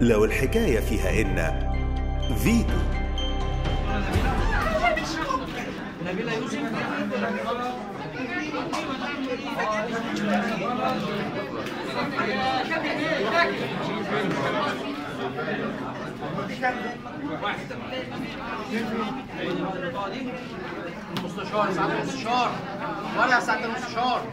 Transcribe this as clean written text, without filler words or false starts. لو الحكاية فيها إن فيتو المستشار سعد المستشار ولا سعد المستشار.